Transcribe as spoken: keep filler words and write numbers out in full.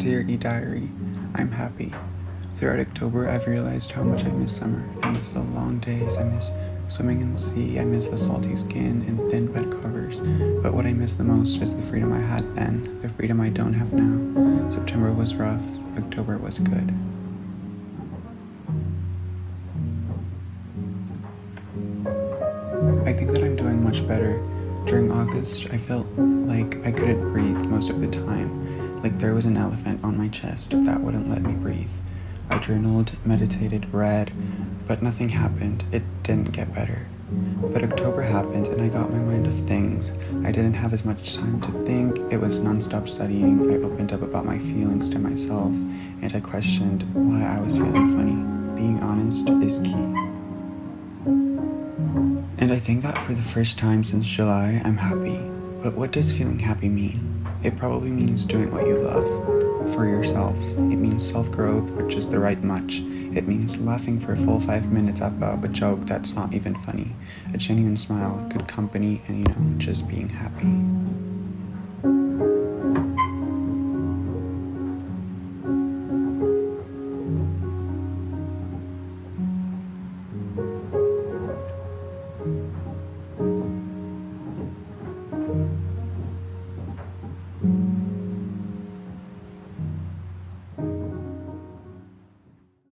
Dear E-Diary, I'm happy. Throughout October, I've realized how much I miss summer. I miss the long days, I miss swimming in the sea, I miss the salty skin and thin bed covers. But what I miss the most is the freedom I had then, the freedom I don't have now. September was rough, October was good. I think that I'm doing much better. During August, I felt like I couldn't breathe most of the time, like there was an elephant on my chest that wouldn't let me breathe. I journaled, meditated, read, but nothing happened. It didn't get better. But October happened and I got my mind off things. I didn't have as much time to think. It was non-stop studying. I opened up about my feelings to myself and I questioned why I was feeling funny. Being honest is key. And I think that for the first time since July, I'm happy. But what does feeling happy mean? It probably means doing what you love for yourself. It means self-growth, which is the right much. It means laughing for a full five minutes about a joke that's not even funny. A genuine smile, good company, and you know, just being happy.